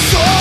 soul.